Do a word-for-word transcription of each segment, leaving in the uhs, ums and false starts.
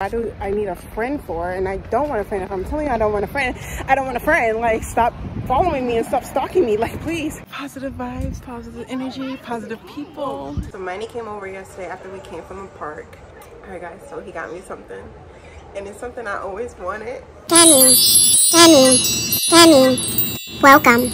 I do I need a friend for, and I don't want a friend. If I'm telling you I don't want a friend, I don't want a friend. Like, stop following me and stop stalking me, like, please. Positive vibes, positive energy, positive people. So Mannie came over yesterday after we came from the park. Alright guys, so he got me something. And it's something I always wanted. Kenny, Kenny, Kenny, welcome.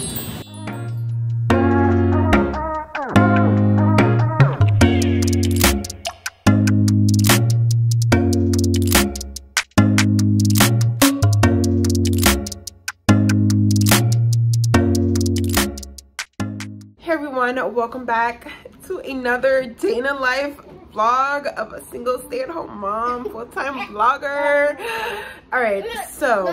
Welcome back to another day in the life vlog of a single stay-at-home mom, full-time vlogger. All right, so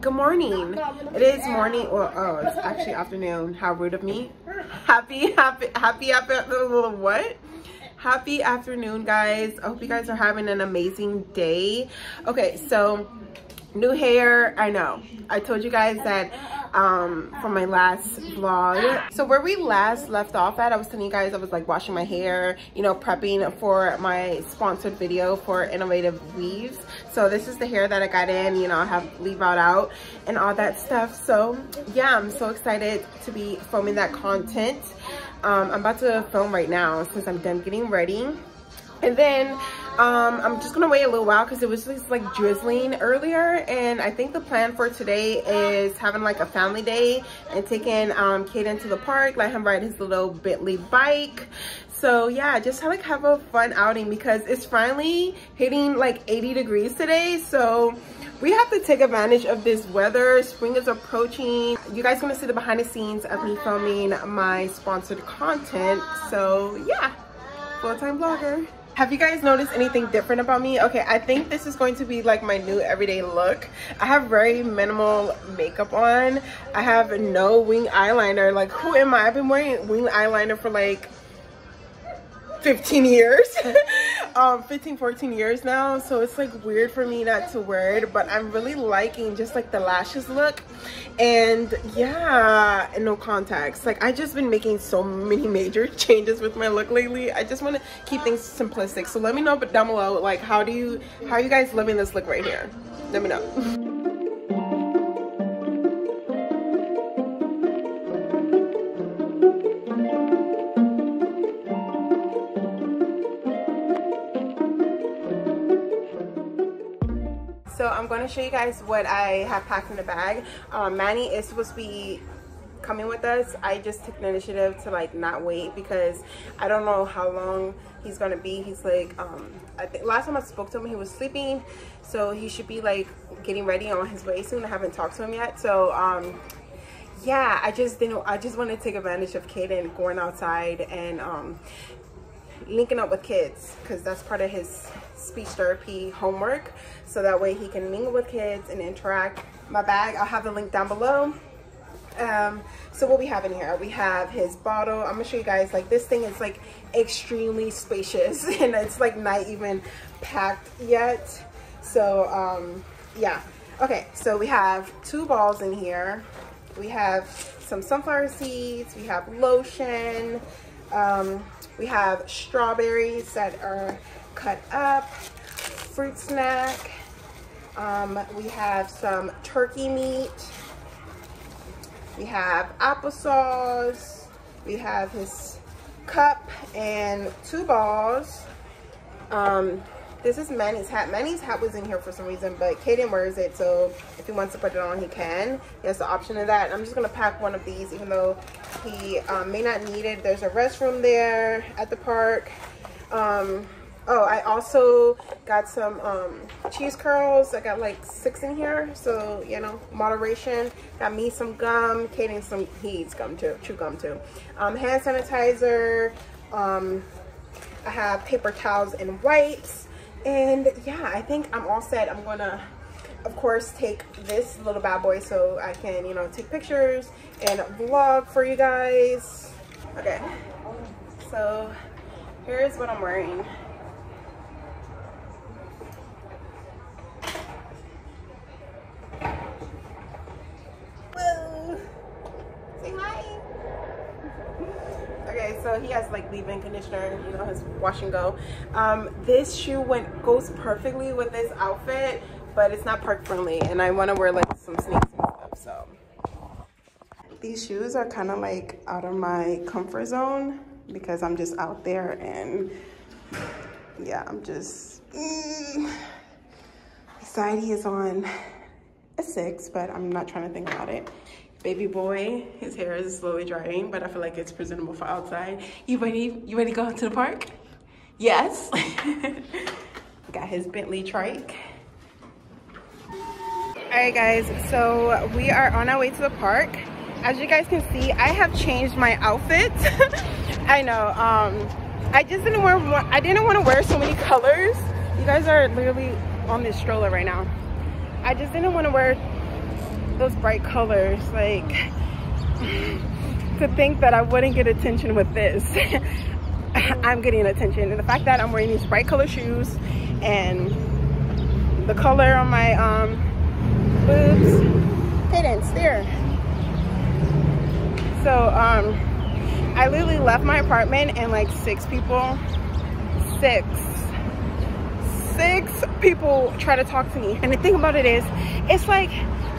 good morning. It is morning, or oh, it's actually afternoon. How rude of me. Happy, happy, happy afternoon. What? Happy afternoon, guys. I hope you guys are having an amazing day. Okay, so new hair. I know I told you guys that um from my last vlog. So where we last left off at, I was telling you guys I was like washing my hair, you know, prepping for my sponsored video for Innovative Weaves. So this is the hair that I got in, you know, I have leave out out and all that stuff. So yeah, I'm so excited to be filming that content. um I'm about to film right now since I'm done getting ready, and then Um, I'm just gonna wait a little while because it was just like drizzling earlier, and I think the plan for today is having like a family day and taking um, Kaden to the park, let him ride his little Bentley bike. So yeah, just have, like have a fun outing because it's finally hitting like eighty degrees today. So we have to take advantage of this weather. Spring is approaching. You guys gonna see the behind the scenes of me filming my sponsored content. So yeah, full-time vlogger. Have you guys noticed anything different about me? Okay, I think this is going to be like my new everyday look. I have very minimal makeup on. I have no wing eyeliner. Like, who am I? I've been wearing wing eyeliner for like fifteen years. um, fifteen, fourteen years now. So it's like weird for me not to wear it, but I'm really liking just like the lashes look. And yeah, and no contacts. Like, I just been making so many major changes with my look lately. I just want to keep things simplistic. So let me know but down below, like, how do you how are you guys living this look right here? Let me know. So I'm going to show you guys what I have packed in the bag. Um, Mannie is supposed to be coming with us. I just took the initiative to like not wait because I don't know how long he's going to be. He's like, um, I think last time I spoke to him, he was sleeping. So he should be like getting ready on his way soon. I haven't talked to him yet. So um, yeah, I just didn't, I just wanted to take advantage of Kaden going outside and um, linking up with kids because that's part of his speech therapy homework, so that way he can mingle with kids and interact. My bag, I'll have the link down below. Um so what we have in here, we have his bottle. I'm gonna show you guys, like, this thing is like extremely spacious and it's like not even packed yet. So um yeah, okay, so we have two balls in here, we have some sunflower seeds, we have lotion, um we have strawberries that are cut up, fruit snack, um, we have some turkey meat, we have applesauce, we have his cup and two balls. Um, this is Manny's hat. Manny's hat was in here for some reason, but Kaden wears it, so if he wants to put it on, he can. He has the option of that. I'm just gonna pack one of these even though he um, may not need it. There's a restroom there at the park. Um, Oh, I also got some um, cheese curls. I got like six in here, so, you know, moderation. Got me some gum. Kaden some, he eats gum too, chew gum too. Um, hand sanitizer. Um, I have paper towels and wipes. And yeah, I think I'm all set. I'm gonna, of course, take this little bad boy so I can, you know, take pictures and vlog for you guys. Okay, so here's what I'm wearing. So so he has like leave-in conditioner, you know, his wash and go. Um, this shoe went goes perfectly with this outfit, but it's not park friendly, and I want to wear like some sneakers and stuff. So these shoes are kind of like out of my comfort zone because I'm just out there, and yeah, I'm just mm, anxiety is on a six, but I'm not trying to think about it. Baby boy, his hair is slowly drying, but I feel like it's presentable for outside. You ready? You ready to go out to the park? Yes. Got his Bentley trike. All right, guys, so we are on our way to the park. As you guys can see, I have changed my outfit. I know. Um, I just didn't wear. One, I didn't want to wear so many colors. You guys are literally on this stroller right now. I just didn't want to wear those bright colors, like to think that I wouldn't get attention with this. I'm getting attention, and the fact that I'm wearing these bright color shoes and the color on my um boobs, they didn't stare. So um I literally left my apartment and like six people six six people try to talk to me, and the thing about it is, it's like,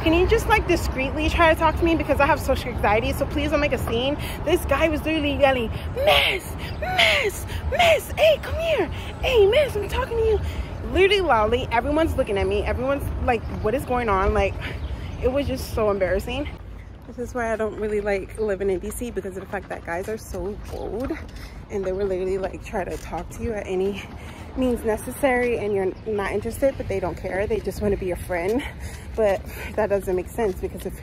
can you just like discreetly try to talk to me because I have social anxiety, so please don't make a scene. This guy was literally yelling, miss, miss, miss, hey, come here, hey, miss, I'm talking to you. Literally loudly, everyone's looking at me, everyone's like, what is going on? Like, it was just so embarrassing. This is why I don't really like living in D C because of the fact that guys are so bold and they will literally like try to talk to you at any means necessary, and you're not interested, but they don't care, they just want to be your friend. But that doesn't make sense because if,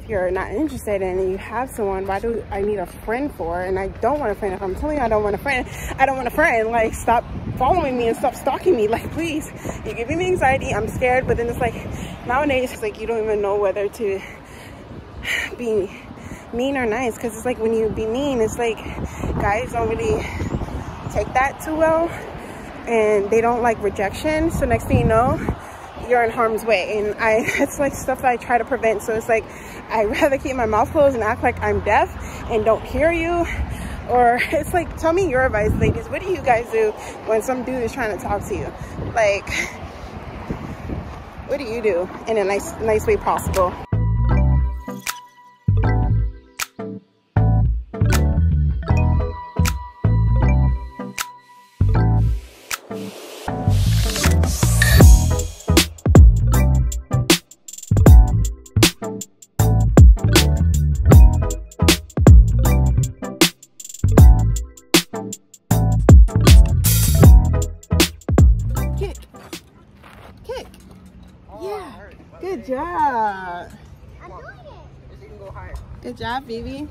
if you're not interested and you have someone, why do I need a friend for? And I don't want a friend. If I'm telling you I don't want a friend, I don't want a friend. Like, stop following me and stop stalking me. Like, please, you're giving me anxiety, I'm scared. But then it's like, nowadays it's like you don't even know whether to be mean or nice, because it's like when you be mean, it's like guys don't really take that too well, and they don't like rejection. So next thing you know, you're in harm's way. And I it's like stuff that I try to prevent. So it's like, I'd rather keep my mouth closed and act like I'm deaf and don't hear you. Or it's like, tell me your advice, ladies. What do you guys do when some dude is trying to talk to you? Like, what do you do in a nice nice way possible? Good job, baby.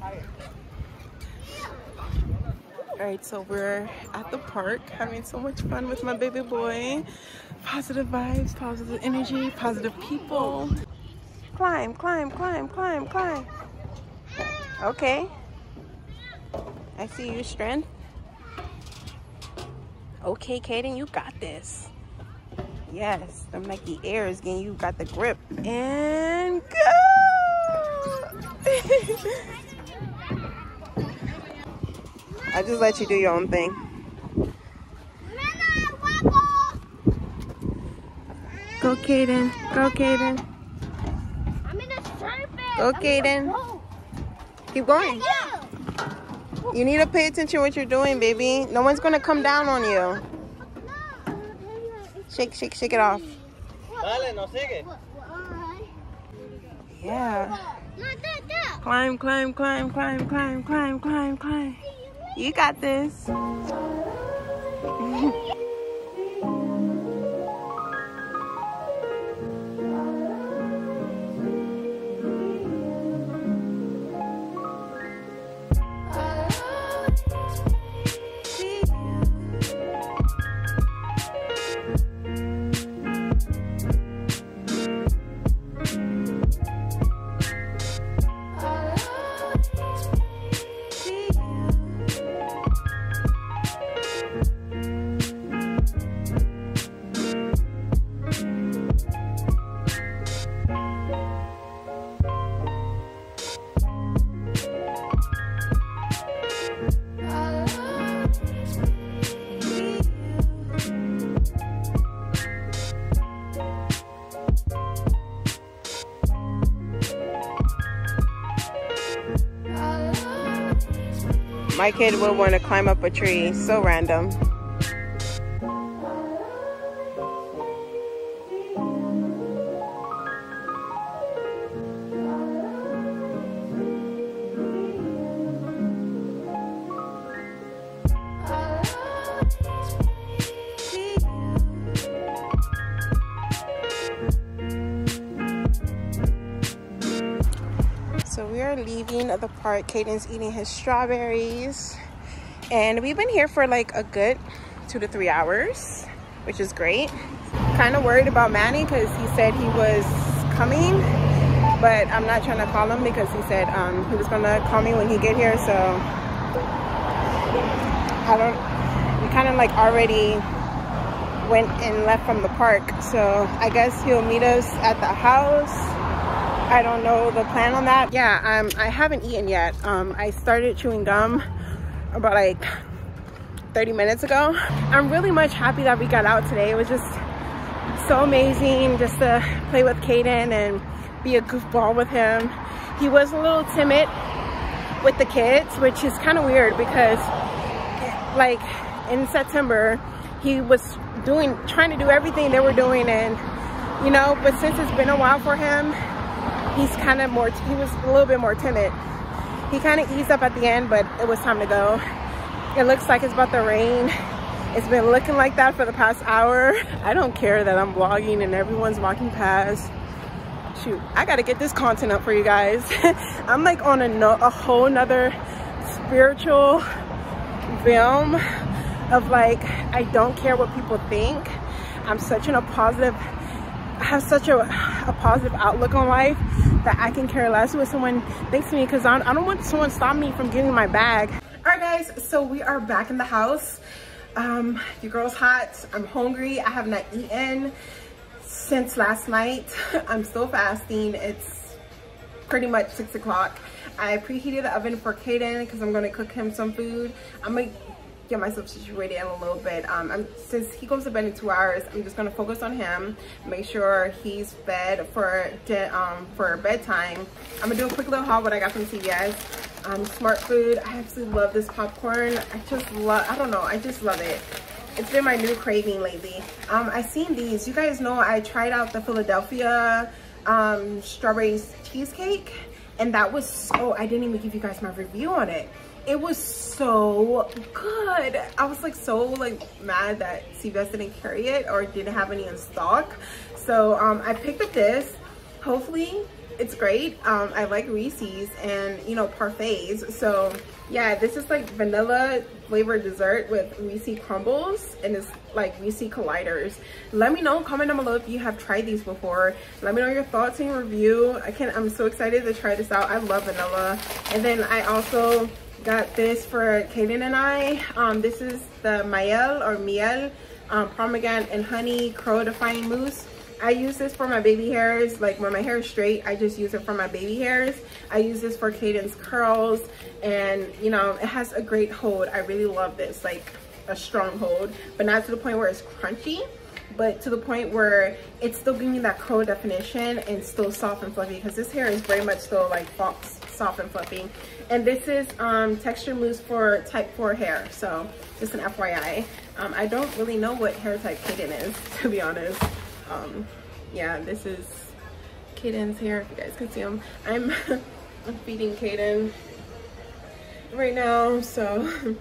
All right, so we're at the park having so much fun with my baby boy. Positive vibes, positive energy, positive people. Climb, climb, climb, climb, climb. Okay. I see you, strength. Okay, Kaden, you got this. Yes, the Nike Airs, again, you got the grip. And go! I just let you do your own thing. Go, Kaden. Go, Kaden. I'm in a serpent. Go, Kaden. Keep going. You need to pay attention to what you're doing, baby. No one's going to come down on you. Shake, shake, shake it off. Yeah. Climb, climb, climb, climb, climb, climb, climb, climb. You got this. my kid would want to climb up a tree. So random. So we are leaving the park. Kaden's eating his strawberries. And we've been here for like a good two to three hours, which is great. Kind of worried about Mannie because he said he was coming, but I'm not trying to call him because he said um, he was gonna call me when he get here. So I don't, we kind of like already went and left from the park. So I guess he'll meet us at the house. I don't know the plan on that. Yeah, um, I haven't eaten yet. Um, I started chewing gum about like thirty minutes ago. I'm really much happy that we got out today. It was just so amazing just to play with Kaden and be a goofball with him. He was a little timid with the kids, which is kind of weird because like in September, he was doing, trying to do everything they were doing, and you know, but since it's been a while for him, he's kind of more, he was a little bit more timid. He kind of eased up at the end, but it was time to go. It looks like it's about to rain. It's been looking like that for the past hour. I don't care that I'm vlogging and everyone's walking past. Shoot, I gotta get this content up for you guys. I'm like on a, no, a whole nother spiritual film of like, I don't care what people think. I'm such in a positive, I have such a, a positive outlook on life that I can care less what someone thinks of me, because I, I don't want someone to stop me from getting my bag. All right guys, so we are back in the house. Um, your girl's hot, I'm hungry, I have not eaten since last night. I'm still fasting, it's pretty much six o'clock. I preheated the oven for Kaden because I'm gonna cook him some food. I'm gonna get myself situated in a little bit. Um, I'm, since he goes to bed in two hours, I'm just gonna focus on him, make sure he's fed for um, for bedtime. I'm gonna do a quick little haul what I got from C V S. Um, Smart food. I absolutely love this popcorn. I just love. I don't know. I just love it. It's been my new craving lately. Um, I seen these. You guys know I tried out the Philadelphia um, strawberry cheesecake, and that was so. I didn't even give you guys my review on it. It was so good. I was like so like mad that C V S didn't carry it or didn't have any in stock. So um, I picked up this. Hopefully it's great. Um, I like Reese's and you know parfaits. So yeah, this is like vanilla flavored dessert with Reese's crumbles, and it's like Reese's colliders. Let me know, comment down below if you have tried these before. Let me know your thoughts and your review. I can, I'm so excited to try this out. I love vanilla. And then I also got this for Kaden and I. Um, this is the Mayel or Miel um, Pomegranate and Honey Curl Defying Mousse. I use this for my baby hairs. Like when my hair is straight, I just use it for my baby hairs. I use this for Kaden's curls, and you know, it has a great hold. I really love this, like a strong hold, but not to the point where it's crunchy, but to the point where it's still giving me that curl definition and still soft and fluffy, because this hair is very much still like soft and fluffy. And this is um, texture mousse for type four hair. So just an F Y I. Um, I don't really know what hair type Kaden is, to be honest. Um, yeah, this is Kaden's hair, if you guys can see him. I'm, I'm feeding Kaden right now, so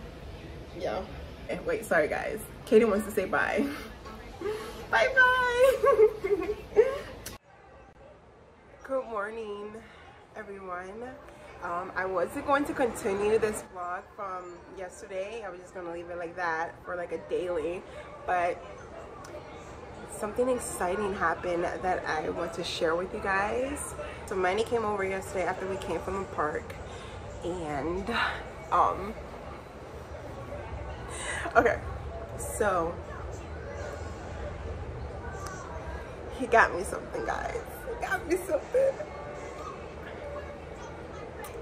yeah. And wait, sorry guys. Kaden wants to say bye. Bye-bye. Good morning, everyone. Um, I wasn't going to continue this vlog from yesterday. I was just going to leave it like that for like a daily, but something exciting happened that I want to share with you guys. So Mannie came over yesterday after we came from the park, and um, okay, so he got me something, guys. He got me something.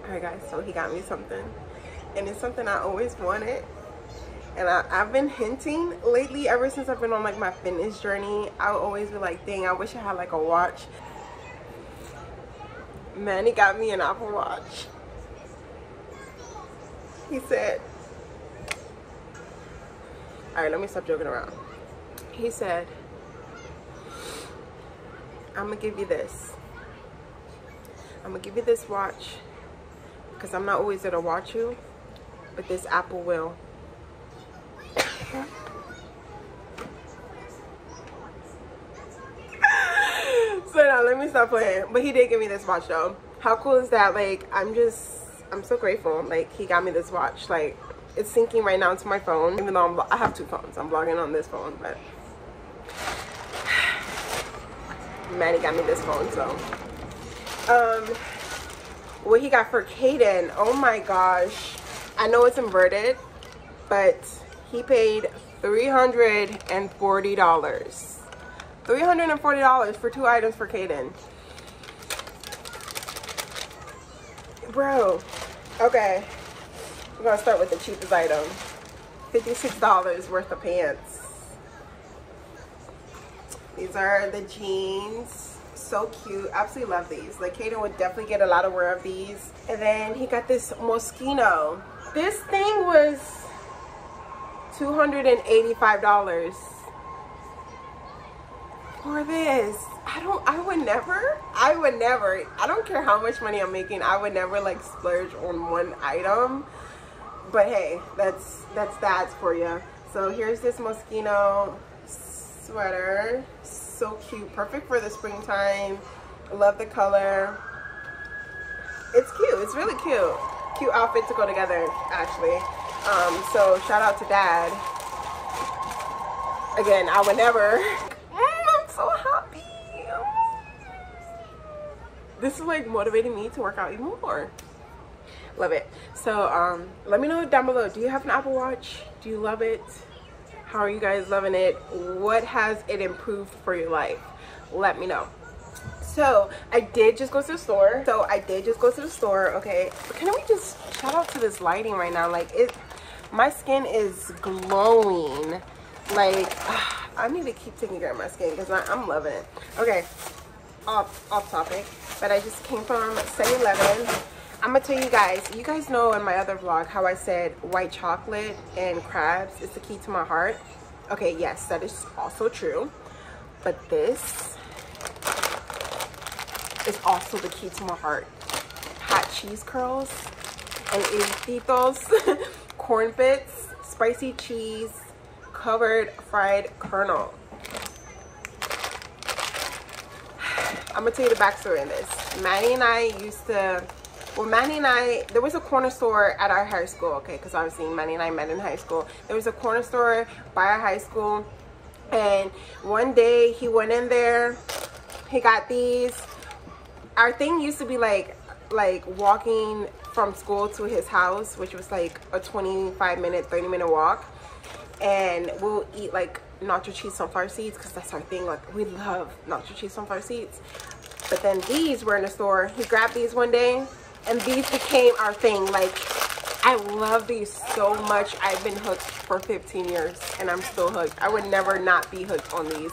Alright guys, so he got me something, and it's something I always wanted, and I, I've been hinting lately ever since I've been on like my fitness journey. I'll always be like, dang, I wish I had like a watch. Mannie got me an Apple Watch. He said All right, let me stop joking around. He said, I'm gonna give you this. I'm gonna give you this watch because I'm not always there to watch you, but this Apple will. So now let me stop playing. But he did give me this watch though. How cool is that? Like, I'm just, I'm so grateful. Like, he got me this watch. Like, it's syncing right now into my phone. Even though I'm, I have two phones. I'm vlogging on this phone, but Mannie got me this phone, so. Um, what he got for Kaden, oh my gosh. I know it's inverted, but he paid three hundred forty dollars. three hundred forty dollars for two items for Kaden. Bro, okay, we're gonna start with the cheapest item. fifty-six dollars worth of pants. These are the jeans, so cute. Absolutely love these. Like, Kaden would definitely get a lot of wear of these. And then he got this Moschino. This thing was two hundred eighty-five dollars. For this, I don't, I would never, I would never, I don't care how much money I'm making, I would never like splurge on one item, but hey, that's, that's that for you. So here's this Moschino sweater, so cute, perfect for the springtime. I love the color, it's cute, it's really cute, cute outfit to go together, actually. Um, so shout out to Dad. Again, I would never. So happy. This is like motivating me to work out even more. Love it. So um let me know down below, do you have an Apple Watch? Do you love it? How are you guys loving it? What has it improved for your life? Let me know. So I did just go to the store. So I did just go to the store okay, but can we just shout out to this lighting right now? Like, it, my skin is glowing. Like, uh, I need to keep taking care of my skin because I'm loving it. Okay, off off topic, but I just came from seven eleven. I'm gonna tell you guys, you guys know in my other vlog how I said white chocolate and crabs is the key to my heart. Okay, yes, that is also true, but this is also the key to my heart. Hot cheese curls and elotitos, corn bits, spicy cheese, covered fried kernel. I'm gonna tell you the backstory in this. Mannie and I used to, well, Mannie and I, there was a corner store at our high school, okay, because obviously Mannie and I met in high school. There was a corner store by our high school, and one day he went in there, he got these. Our thing used to be like, like walking from school to his house, which was like a twenty-five minute, thirty minute walk. And we'll eat like nacho cheese sunflower seeds because that's our thing. Like, we love nacho cheese sunflower seeds. But then these were in the store. He grabbed these one day and these became our thing. Like, I love these so much. I've been hooked for fifteen years and I'm still hooked. I would never not be hooked on these.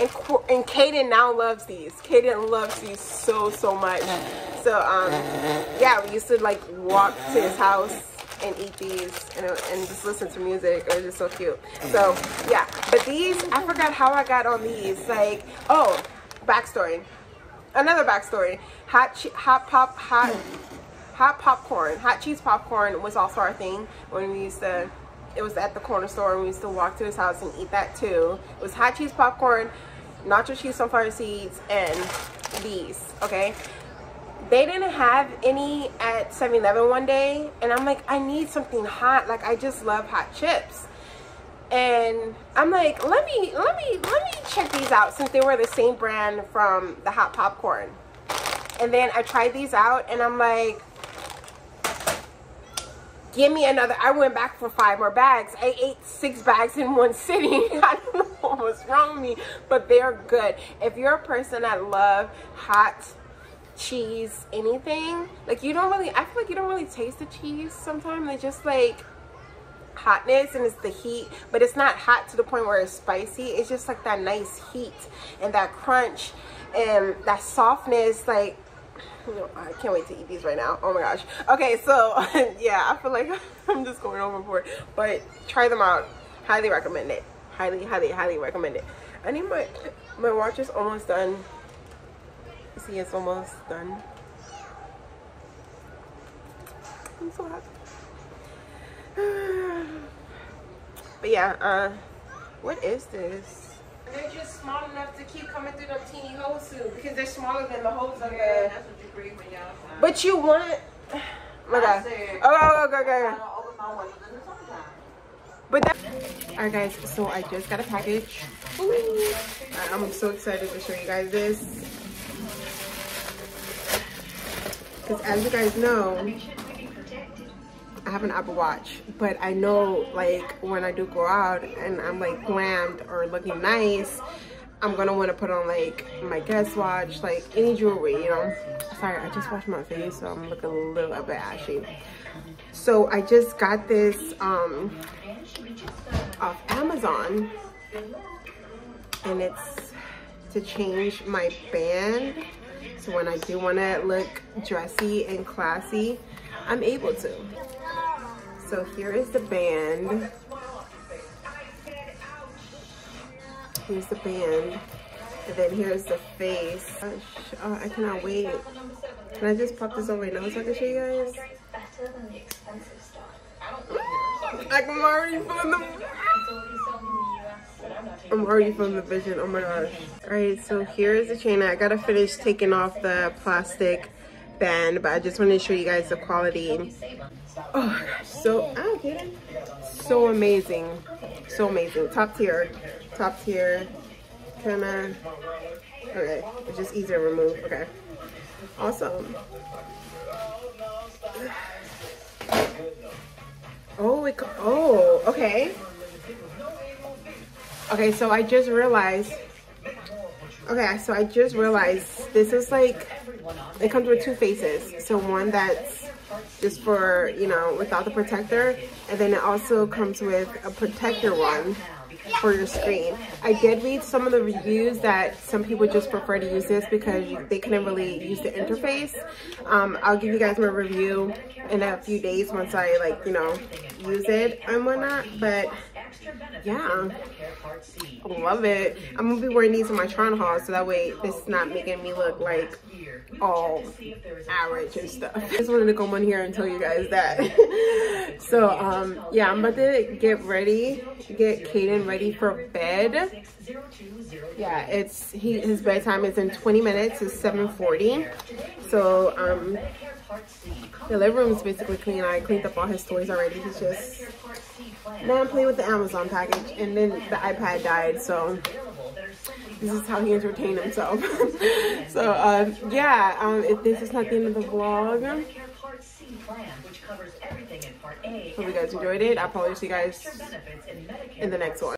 And, and Kaden now loves these. Kaden loves these so, so much. So, um, yeah, we used to like walk to his house and eat these and, and just listen to music. It was just so cute. So yeah, but these, I forgot how I got on these. Like, oh, backstory, another backstory. Hot hot pop hot hot popcorn, hot cheese popcorn was also our thing when we used to. It was at the corner store and we used to walk to his house and eat that too. It was hot cheese popcorn, nacho cheese sunflower seeds, and these. Okay. They didn't have any at seven eleven one day, and I'm like, I need something hot. Like, I just love hot chips, and I'm like, let me, let me, let me check these out since they were the same brand from the hot popcorn. And then I tried these out, and I'm like, give me another. I went back for five more bags. I ate six bags in one sitting. I don't know what was wrong with me, but they're good. If you're a person that loves hot cheese, anything, like, you don't really, I feel like you don't really taste the cheese sometimes. They just like hotness, and it's the heat, but it's not hot to the point where it's spicy. It's just like that nice heat and that crunch and that softness. Like, you know, I can't wait to eat these right now. Oh my gosh. Okay, so yeah, I feel like I'm just going overboard, but try them out. Highly recommend it. Highly, highly, highly recommend it. I need my, my watch is almost done. See, it's almost done. I'm so happy. But yeah, uh, what is this? They're just small enough to keep coming through the teeny holes too, because they're smaller than the holes on the. Yeah, that's what you breathe when you're outside. But you want. My God. Oh, okay, okay. I don't open my windows in the summertime. But that. Alright, guys. So I just got a package. Ooh. I'm so excited to show you guys this. Because as you guys know, I have an Apple Watch, but I know like when I do go out and I'm like glammed or looking nice, I'm gonna want to put on like my Guess watch, like any jewelry, you know. Sorry, I just washed my face, so I'm looking a little bit ashy. So I just got this um, off Amazon, and it's to change my band. So when I do want to look dressy and classy, I'm able to. So here is the band. Here's the band. And then here's the face. Gosh, oh, I cannot wait. Can I just pop this on right now so I can show you guys? Like, I'm already feeling the... I'm already from the vision. Oh my gosh. Alright, so here's the chain. I gotta finish taking off the plastic band, but I just want to show you guys the quality. Oh my gosh. So, I don't get it. So amazing. So amazing. Top tier. Top tier. Kinda. Okay. It's just easier to remove. Okay. Awesome. Oh, it. Oh, okay. Okay, so I just realized, okay, so I just realized this is like, it comes with two faces. So one that's just for, you know, without the protector, and then it also comes with a protector one for your screen. I did read some of the reviews that some people just prefer to use this because they couldn't really use the interface. Um, I'll give you guys my review in a few days once I, like, you know, use it and whatnot, but... yeah, I love it. I'm gonna be wearing these in my Tron haul, so that way this is not making me look like all average and stuff. I just wanted to come on here and tell you guys that. So um yeah, I'm about to get ready, get Kaden ready for bed. Yeah, it's he his bedtime is in twenty minutes. It's seven forty. So um the living room is basically clean. I cleaned up all his toys already. He's just now I'm playing with the Amazon package, and then the iPad died, so this is how he entertained himself. So um yeah, um if this is not the end of the vlog, hope you guys enjoyed it. I'll probably see you guys in the next one.